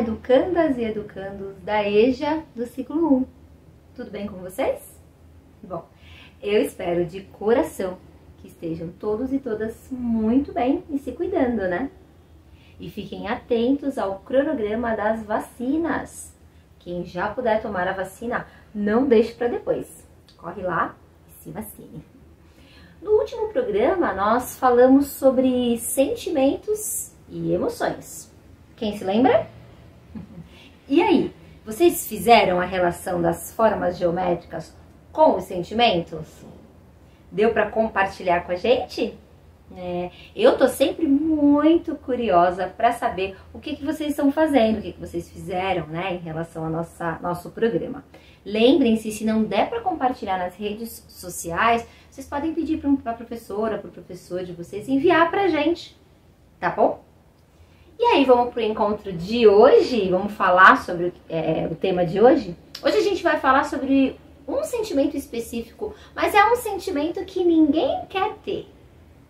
Olá, educandas e educandos da EJA do ciclo 1. Tudo bem com vocês? Bom, eu espero de coração que estejam todos e todas muito bem e se cuidando, né? E fiquem atentos ao cronograma das vacinas. Quem já puder tomar a vacina, não deixe para depois. Corre lá e se vacine. No último programa, nós falamos sobre sentimentos e emoções. Quem se lembra? E aí, vocês fizeram a relação das formas geométricas com os sentimentos? Deu para compartilhar com a gente? Eu tô sempre muito curiosa para saber o que vocês estão fazendo, o que vocês fizeram, né, em relação ao nosso programa. Lembrem-se, se não der para compartilhar nas redes sociais, vocês podem pedir para a professora, para o professor de vocês enviar para a gente, tá bom? E aí, vamos pro encontro de hoje, vamos falar sobre o tema de hoje? Hoje a gente vai falar sobre um sentimento específico, mas é um sentimento que ninguém quer ter.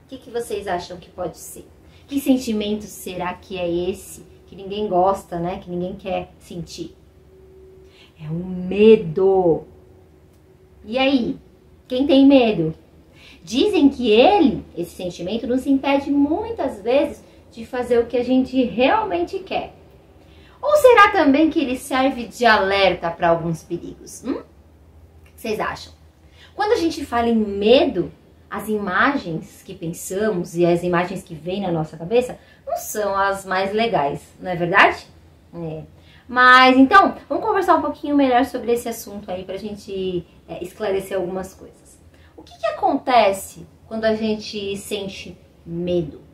O que vocês acham que pode ser? Que sentimento será que é esse que ninguém gosta, né? Que ninguém quer sentir? É o medo. E aí? Quem tem medo? Dizem que esse sentimento, nos impede muitas vezes de fazer o que a gente realmente quer. Ou será também que ele serve de alerta para alguns perigos? O que vocês acham? Quando a gente fala em medo, as imagens que pensamos e as imagens que vêm na nossa cabeça não são as mais legais, não é verdade? Mas então, vamos conversar um pouquinho melhor sobre esse assunto aí pra gente esclarecer algumas coisas. O que acontece quando a gente sente medo?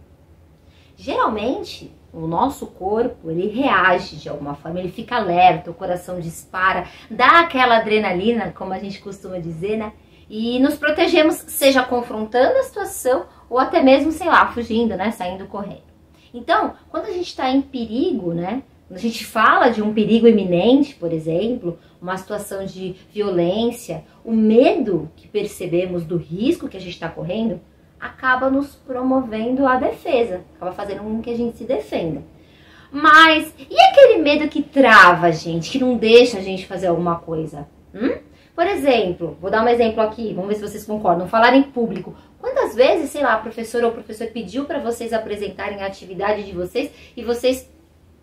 Geralmente, o nosso corpo, ele reage de alguma forma, ele fica alerta, o coração dispara, dá aquela adrenalina, como a gente costuma dizer, né? E nos protegemos, seja confrontando a situação ou até mesmo, sei lá, fugindo, né? Saindo correndo. Então, quando a gente está em perigo, né? Quando a gente fala de um perigo iminente, por exemplo, uma situação de violência, o medo que percebemos do risco que a gente está correndo acaba nos promovendo a defesa, acaba fazendo com que a gente se defenda. Mas e aquele medo que trava a gente, que não deixa a gente fazer alguma coisa? Por exemplo, vou dar um exemplo aqui, vamos ver se vocês concordam. Falar em público. Quantas vezes, sei lá, a professora ou o professor pediu para vocês apresentarem a atividade de vocês e vocês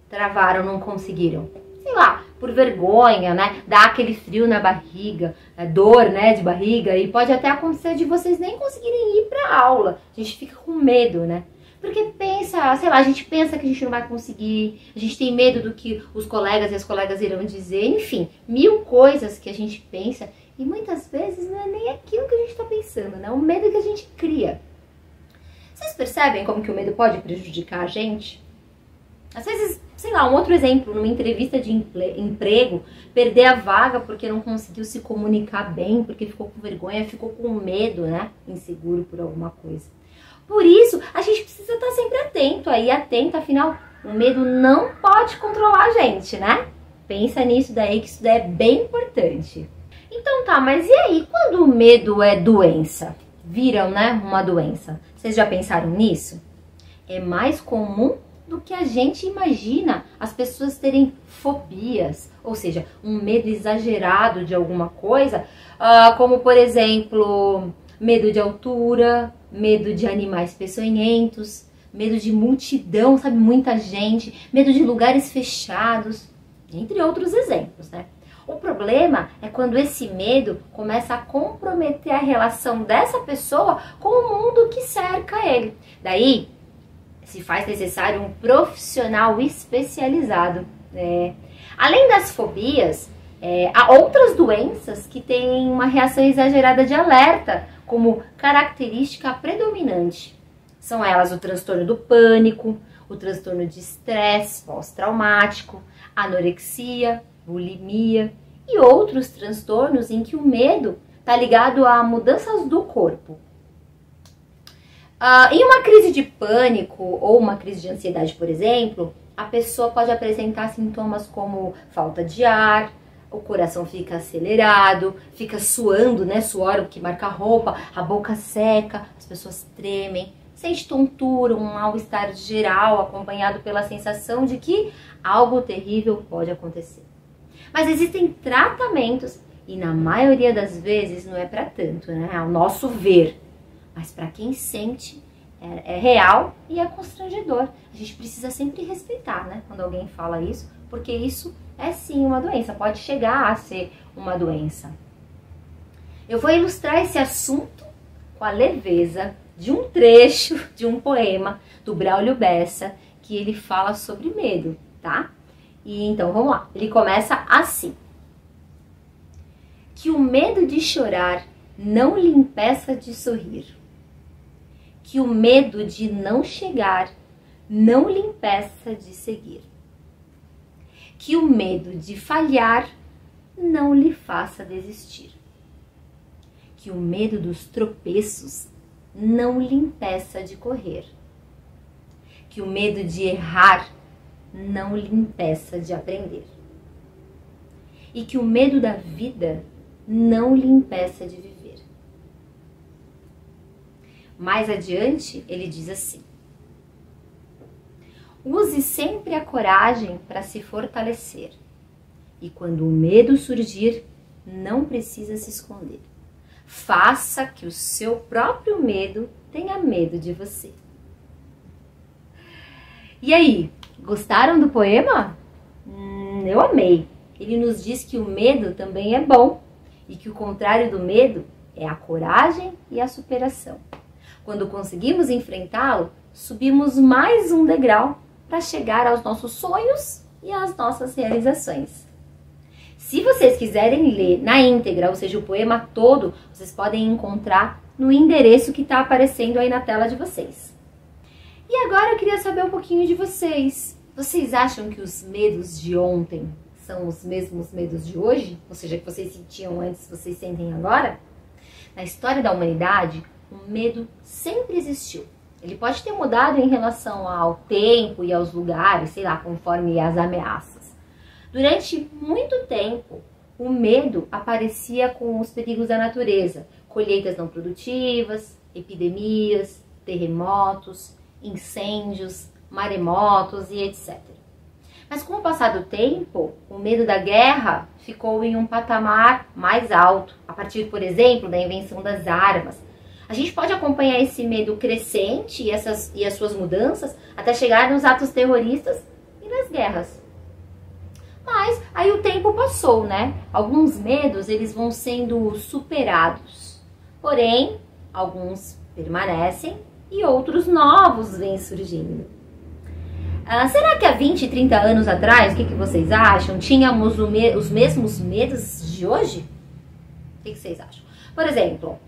travaram, não conseguiram? Sei lá, por vergonha, né? Dá aquele frio na barriga, dor, né, de barriga, e pode até acontecer de vocês nem conseguirem ir para aula. A gente fica com medo, né? Porque pensa, sei lá, a gente pensa que a gente não vai conseguir, a gente tem medo do que os colegas e as colegas irão dizer, enfim, mil coisas que a gente pensa e muitas vezes não é nem aquilo que a gente está pensando, né? O medo que a gente cria. Vocês percebem como que o medo pode prejudicar a gente? Às vezes, sei lá, um outro exemplo, numa entrevista de emprego, perder a vaga porque não conseguiu se comunicar bem, porque ficou com vergonha, ficou com medo, né? Inseguro por alguma coisa. Por isso, a gente precisa estar sempre atento aí, atenta, afinal, o medo não pode controlar a gente, né? Pensa nisso daí, que isso daí é bem importante. Então tá, mas e aí, quando o medo é doença? Viram, né, uma doença? Vocês já pensaram nisso? É mais comum do que a gente imagina as pessoas terem fobias, ou seja, um medo exagerado de alguma coisa, como, por exemplo, medo de altura, medo de animais peçonhentos, medo de multidão, sabe, muita gente, medo de lugares fechados, entre outros exemplos, né? O problema é quando esse medo começa a comprometer a relação dessa pessoa com o mundo que cerca ele. Daí, se faz necessário um profissional especializado, né? Além das fobias, há outras doenças que têm uma reação exagerada de alerta como característica predominante. São elas o transtorno do pânico, o transtorno de estresse pós-traumático, anorexia, bulimia e outros transtornos em que o medo está ligado a mudanças do corpo. Em uma crise de pânico ou uma crise de ansiedade, por exemplo, a pessoa pode apresentar sintomas como falta de ar, o coração fica acelerado, fica suando, né? Suor que marca a roupa, a boca seca, as pessoas tremem, seja tontura, um mal-estar geral, acompanhado pela sensação de que algo terrível pode acontecer. Mas existem tratamentos, e na maioria das vezes não é para tanto, né? Ao nosso ver. Mas para quem sente, é real e é constrangedor. A gente precisa sempre respeitar, né, quando alguém fala isso, porque isso é sim uma doença, pode chegar a ser uma doença. Eu vou ilustrar esse assunto com a leveza de um trecho de um poema do Braulio Bessa, que ele fala sobre medo, tá? E então vamos lá, ele começa assim: que o medo de chorar não lhe impeça de sorrir, que o medo de não chegar não lhe impeça de seguir, que o medo de falhar não lhe faça desistir, que o medo dos tropeços não lhe impeça de correr, que o medo de errar não lhe impeça de aprender, e que o medo da vida não lhe impeça de viver. Mais adiante, ele diz assim: use sempre a coragem para se fortalecer, e quando o medo surgir, não precisa se esconder. Faça que o seu próprio medo tenha medo de você. E aí, gostaram do poema? Eu amei. Ele nos diz que o medo também é bom e que o contrário do medo é a coragem e a superação. Quando conseguimos enfrentá-lo, subimos mais um degrau para chegar aos nossos sonhos e às nossas realizações. Se vocês quiserem ler na íntegra, ou seja, o poema todo, vocês podem encontrar no endereço que está aparecendo aí na tela de vocês. E agora eu queria saber um pouquinho de vocês. Vocês acham que os medos de ontem são os mesmos medos de hoje? Ou seja, que vocês sentiam antes, vocês sentem agora? Na história da humanidade, o medo sempre existiu. Ele pode ter mudado em relação ao tempo e aos lugares, sei lá, conforme as ameaças. Durante muito tempo, o medo aparecia com os perigos da natureza, colheitas não produtivas, epidemias, terremotos, incêndios, maremotos e etc. Mas com o passar do tempo, o medo da guerra ficou em um patamar mais alto, a partir, por exemplo, da invenção das armas. A gente pode acompanhar esse medo crescente e as suas mudanças até chegar nos atos terroristas e nas guerras. Mas aí o tempo passou, né? Alguns medos eles vão sendo superados, porém alguns permanecem e outros novos vêm surgindo. Será que há 20, 30 anos atrás, o que vocês acham? Tínhamos os mesmos medos de hoje? O que vocês acham? Por exemplo,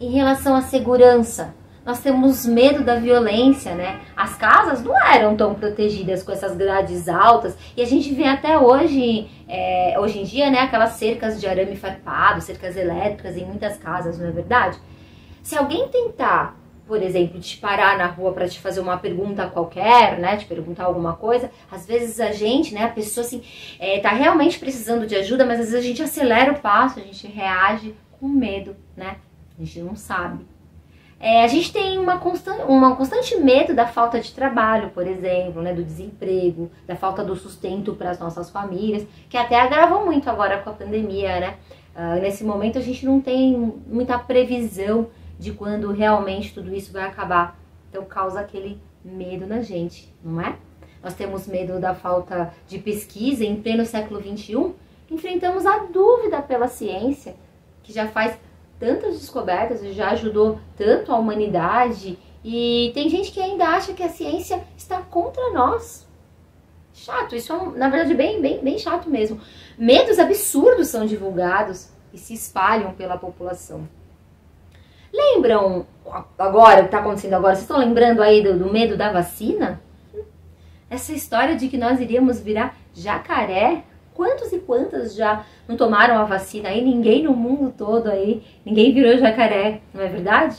em relação à segurança, nós temos medo da violência, né? As casas não eram tão protegidas com essas grades altas. E a gente vê até hoje, hoje em dia, né? Aquelas cercas de arame farpado, cercas elétricas em muitas casas, não é verdade? Se alguém tentar, por exemplo, te parar na rua para te fazer uma pergunta qualquer, né? Te perguntar alguma coisa. Às vezes a gente, né? A pessoa, assim, tá realmente precisando de ajuda, mas às vezes a gente acelera o passo, a gente reage com medo, né? A gente não sabe. A gente tem uma constante medo da falta de trabalho, por exemplo, né, do desemprego, da falta do sustento para as nossas famílias, que até agravou muito agora com a pandemia, né? Nesse momento a gente não tem muita previsão de quando realmente tudo isso vai acabar, então causa aquele medo na gente, não é? Nós temos medo da falta de pesquisa em pleno século XXI, enfrentamos a dúvida pela ciência, que já faz tantas descobertas, já ajudou tanto a humanidade, e tem gente que ainda acha que a ciência está contra nós. Chato, isso é, na verdade, bem chato mesmo. Medos absurdos são divulgados e se espalham pela população. Lembram, agora, o que está acontecendo agora, vocês estão lembrando aí do medo da vacina? Essa história de que nós iríamos virar jacaré? Quantos e quantas já não tomaram a vacina aí? Ninguém no mundo todo aí, ninguém virou jacaré, não é verdade?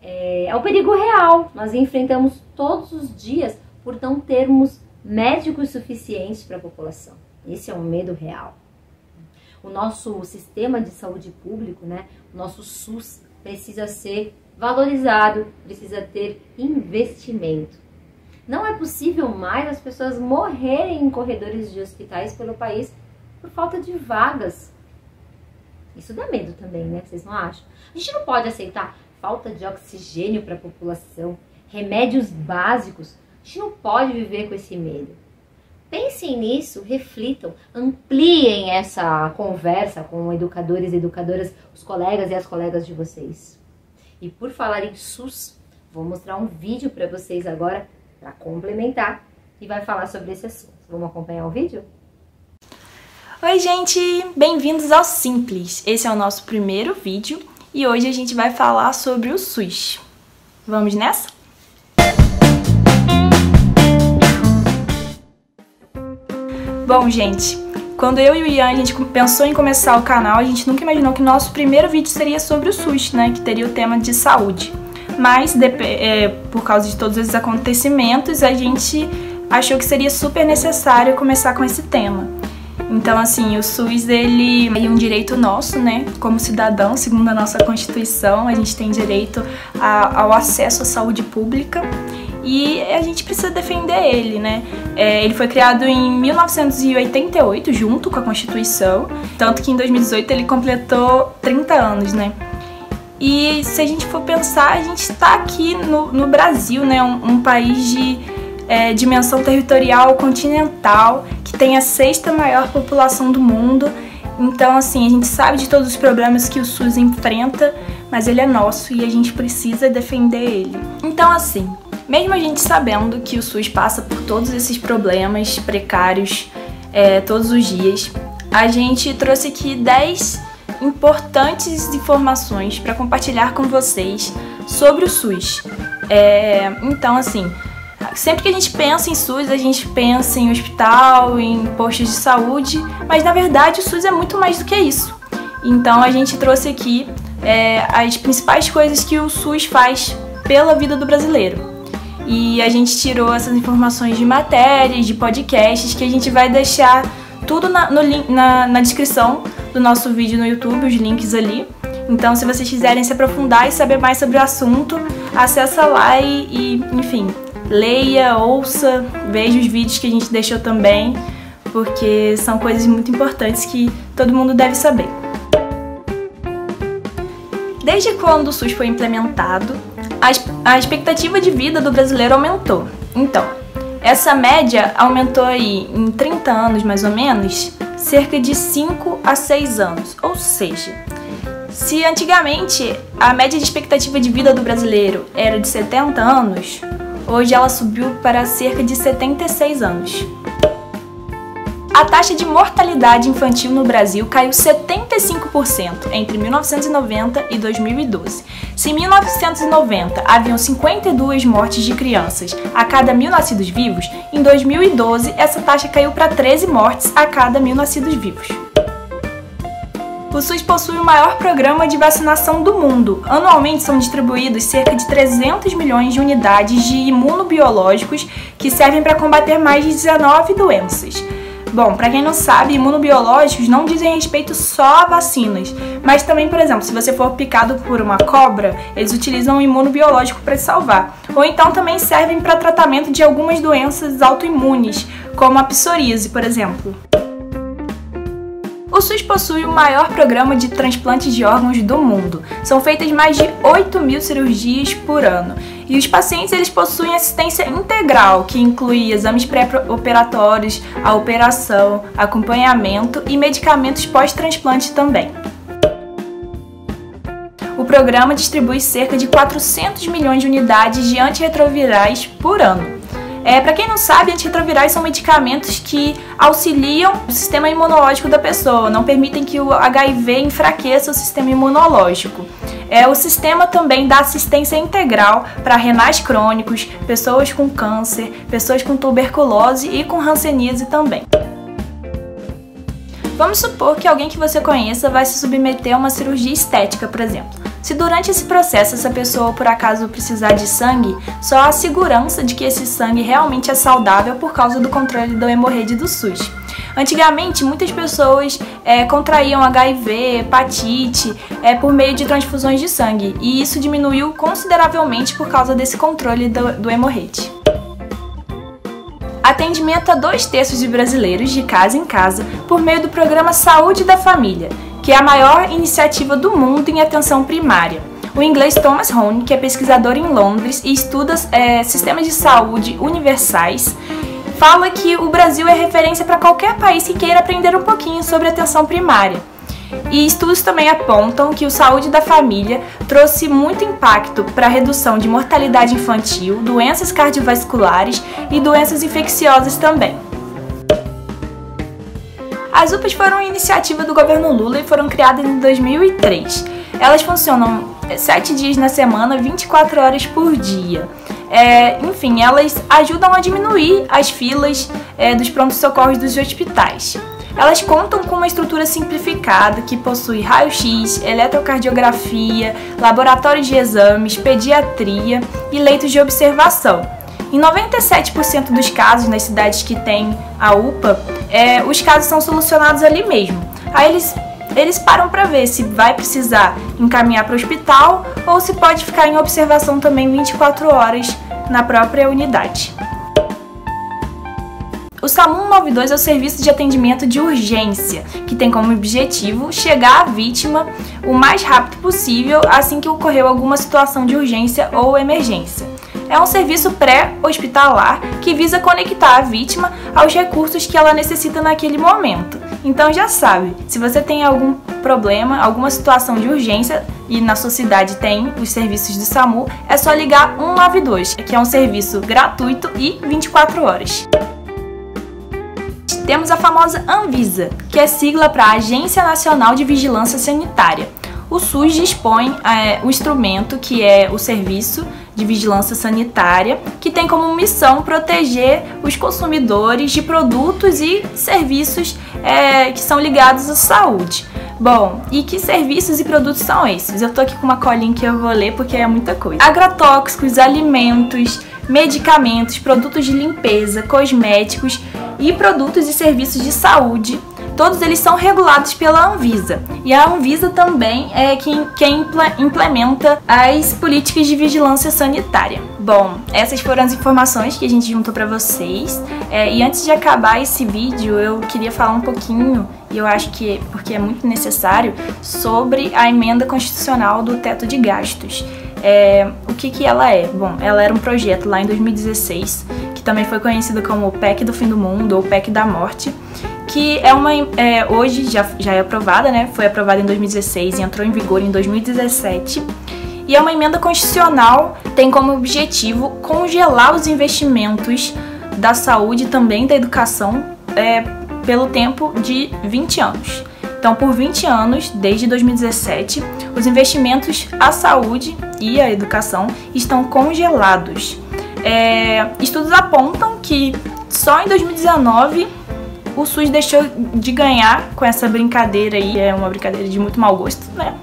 É um perigo real, nós enfrentamos todos os dias por não termos médicos suficientes para a população. Esse é um medo real. O nosso sistema de saúde público, né, o nosso SUS, precisa ser valorizado, precisa ter investimento. Não é possível mais as pessoas morrerem em corredores de hospitais pelo país por falta de vagas. Isso dá medo também, né? Vocês não acham? A gente não pode aceitar falta de oxigênio para a população, remédios básicos. A gente não pode viver com esse medo. Pensem nisso, reflitam, ampliem essa conversa com educadores e educadoras, os colegas e as colegas de vocês. E por falar em SUS, vou mostrar um vídeo para vocês agora, para complementar, e vai falar sobre esse assunto. Vamos acompanhar o vídeo? Oi gente, bem-vindos ao Simples. Esse é o nosso primeiro vídeo e hoje a gente vai falar sobre o SUS. Vamos nessa? Bom, gente, quando eu e o Ian a gente pensou em começar o canal, a gente nunca imaginou que nosso primeiro vídeo seria sobre o SUS, né? Que teria o tema de saúde. Mas, por causa de todos esses acontecimentos, a gente achou que seria super necessário começar com esse tema. Então, assim, o SUS, ele é um direito nosso, né? Como cidadão, segundo a nossa Constituição, a gente tem direito ao acesso à saúde pública. E a gente precisa defender ele, né? Ele foi criado em 1988, junto com a Constituição, tanto que em 2018 ele completou 30 anos, né? E se a gente for pensar, a gente tá aqui no Brasil, né? Um país de dimensão territorial continental, que tem a 6ª maior população do mundo. Então, assim, a gente sabe de todos os problemas que o SUS enfrenta, mas ele é nosso e a gente precisa defender ele. Então, assim, mesmo a gente sabendo que o SUS passa por todos esses problemas precários todos os dias, a gente trouxe aqui 10 importantes informações para compartilhar com vocês sobre o SUS. Então, assim, sempre que a gente pensa em SUS, a gente pensa em hospital, em postos de saúde, mas na verdade o SUS é muito mais do que isso. Então a gente trouxe aqui as principais coisas que o SUS faz pela vida do brasileiro. E a gente tirou essas informações de matérias, de podcasts, que a gente vai deixar tudo na descrição do nosso vídeo no YouTube, os links ali. Então, se vocês quiserem se aprofundar e saber mais sobre o assunto, acessa lá e enfim, leia, ouça, veja os vídeos que a gente deixou também, porque são coisas muito importantes que todo mundo deve saber. Desde quando o SUS foi implementado, a expectativa de vida do brasileiro aumentou. Então, essa média aumentou aí em 30 anos, mais ou menos, cerca de 5 a 6 anos. Ou seja, se antigamente a média de expectativa de vida do brasileiro era de 70 anos, hoje ela subiu para cerca de 76 anos. A taxa de mortalidade infantil no Brasil caiu 75% entre 1990 e 2012. Se em 1990 haviam 52 mortes de crianças a cada 1.000 nascidos vivos, em 2012 essa taxa caiu para 13 mortes a cada 1.000 nascidos vivos. O SUS possui o maior programa de vacinação do mundo. Anualmente são distribuídos cerca de 300 milhões de unidades de imunobiológicos que servem para combater mais de 19 doenças. Bom, para quem não sabe, imunobiológicos não dizem respeito só a vacinas, mas também, por exemplo, se você for picado por uma cobra, eles utilizam um imunobiológico para te salvar. Ou então também servem para tratamento de algumas doenças autoimunes, como a psoríase, por exemplo. O SUS possui o maior programa de transplante de órgãos do mundo. São feitas mais de 8.000 cirurgias por ano. E os pacientes eles possuem assistência integral, que inclui exames pré-operatórios, a operação, acompanhamento e medicamentos pós-transplante também. O programa distribui cerca de 400 milhões de unidades de antirretrovirais por ano. Para quem não sabe, antirretrovirais são medicamentos que auxiliam o sistema imunológico da pessoa, não permitem que o HIV enfraqueça o sistema imunológico. O sistema também dá assistência integral para renais crônicos, pessoas com câncer, pessoas com tuberculose e com hanseníase também. Vamos supor que alguém que você conheça vai se submeter a uma cirurgia estética, por exemplo. Se durante esse processo essa pessoa por acaso precisar de sangue, só há segurança de que esse sangue realmente é saudável por causa do controle do Hemorrede do SUS. Antigamente, muitas pessoas contraíam HIV, hepatite, por meio de transfusões de sangue, e isso diminuiu consideravelmente por causa desse controle do hemorrede. Atendimento a 2/3 de brasileiros de casa em casa por meio do programa Saúde da Família, que é a maior iniciativa do mundo em atenção primária. O inglês Thomas Hone, que é pesquisador em Londres e estuda sistemas de saúde universais, fala que o Brasil é referência para qualquer país que queira aprender um pouquinho sobre atenção primária. E estudos também apontam que o Saúde da Família trouxe muito impacto para a redução de mortalidade infantil, doenças cardiovasculares e doenças infecciosas também. As UPAs foram uma iniciativa do governo Lula e foram criadas em 2003. Elas funcionam 7 dias na semana, 24 horas por dia. Enfim, elas ajudam a diminuir as filas dos prontos-socorros dos hospitais. Elas contam com uma estrutura simplificada que possui raio-x, eletrocardiografia, laboratórios de exames, pediatria e leitos de observação. Em 97% dos casos nas cidades que tem a UPA, os casos são solucionados ali mesmo. Aí eles param para ver se vai precisar encaminhar para o hospital ou se pode ficar em observação também 24 horas na própria unidade. O SAMU 192 é o serviço de atendimento de urgência, que tem como objetivo chegar à vítima o mais rápido possível assim que ocorreu alguma situação de urgência ou emergência. É um serviço pré-hospitalar que visa conectar a vítima aos recursos que ela necessita naquele momento. Então já sabe, se você tem algum problema, alguma situação de urgência, e na sua cidade tem os serviços do SAMU, é só ligar 192, que é um serviço gratuito e 24 horas. Temos a famosa Anvisa, que é sigla para a Agência Nacional de Vigilância Sanitária. O SUS dispõe o instrumento, que é o Serviço de Vigilância Sanitária, que tem como missão proteger os consumidores de produtos e serviços que são ligados à saúde. Bom, e que serviços e produtos são esses? Eu tô aqui com uma colinha que eu vou ler porque é muita coisa. Agrotóxicos, alimentos, medicamentos, produtos de limpeza, cosméticos e produtos e serviços de saúde. Todos eles são regulados pela Anvisa. E a Anvisa também é quem implementa as políticas de vigilância sanitária. Bom, essas foram as informações que a gente juntou para vocês. E antes de acabar esse vídeo, eu queria falar um pouquinho, e eu acho que porque é muito necessário, sobre a emenda constitucional do teto de gastos. O que ela é? Bom, ela era um projeto lá em 2016, que também foi conhecido como o PEC do Fim do Mundo ou PEC da Morte, que é uma hoje já é aprovada, né? Foi aprovada em 2016 e entrou em vigor em 2017. E é uma emenda constitucional, tem como objetivo congelar os investimentos da saúde e também da educação pelo tempo de 20 anos. Então, por 20 anos, desde 2017, os investimentos à saúde e à educação estão congelados. Estudos apontam que só em 2019 o SUS deixou de ganhar, com essa brincadeira aí, é uma brincadeira de muito mau gosto, né?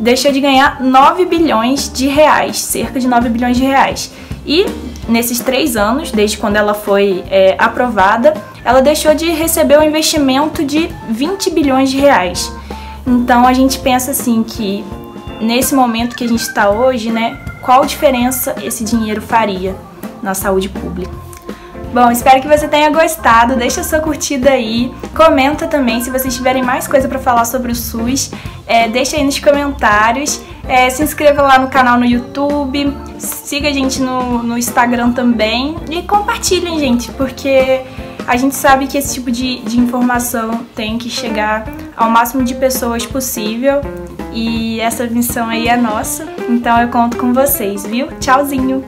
Deixou de ganhar 9 bilhões de reais, cerca de 9 bilhões de reais. E nesses 3 anos, desde quando ela foi aprovada, ela deixou de receber um investimento de 20 bilhões de reais. Então a gente pensa assim que nesse momento que a gente está hoje, né, qual diferença esse dinheiro faria na saúde pública? Bom, espero que você tenha gostado, deixa a sua curtida aí, comenta também se vocês tiverem mais coisa para falar sobre o SUS, deixa aí nos comentários, se inscreva lá no canal no YouTube, siga a gente no Instagram também e compartilhem, gente, porque a gente sabe que esse tipo de informação tem que chegar ao máximo de pessoas possível e essa missão aí é nossa, então eu conto com vocês, viu? Tchauzinho!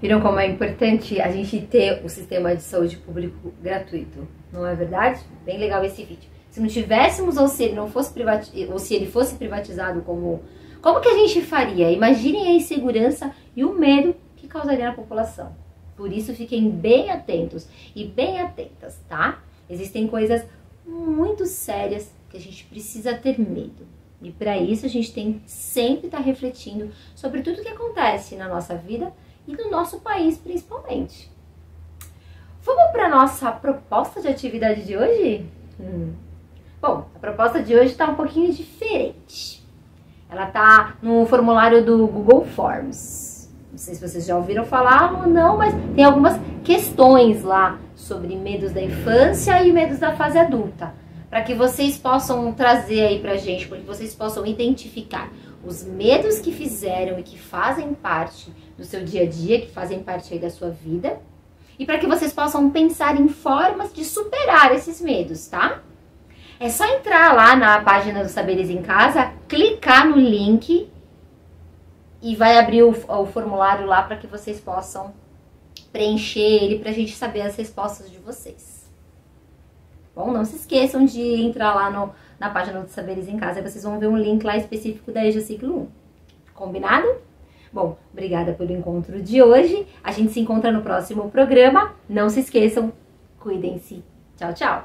Viram como é importante a gente ter o sistema de saúde público gratuito, não é verdade? Bem legal esse vídeo. Se não tivéssemos, ou se ele não fosse privatizado, ou se ele fosse privatizado, como que a gente faria? Imaginem a insegurança e o medo que causaria na população. Por isso, fiquem bem atentos e bem atentas, tá? Existem coisas muito sérias que a gente precisa ter medo. E para isso, a gente tem que sempre estar refletindo sobre tudo que acontece na nossa vida e do nosso país, principalmente. Vamos para nossa proposta de atividade de hoje? Bom, a proposta de hoje está um pouquinho diferente. Ela está no formulário do Google Forms. Não sei se vocês já ouviram falar ou não, mas tem algumas questões lá sobre medos da infância e medos da fase adulta, para que vocês possam trazer aí pra gente, para que vocês possam identificar os medos que fizeram e que fazem parte do seu dia a dia, que fazem parte aí da sua vida, e para que vocês possam pensar em formas de superar esses medos, tá? É só entrar lá na página do Saberes em Casa, clicar no link e vai abrir o formulário lá para que vocês possam preencher ele, pra gente saber as respostas de vocês. Bom, não se esqueçam de entrar lá na página do Saberes em Casa, vocês vão ver um link lá específico da EJA Ciclo 1. Combinado? Bom, obrigada pelo encontro de hoje. A gente se encontra no próximo programa. Não se esqueçam, cuidem-se. Tchau, tchau!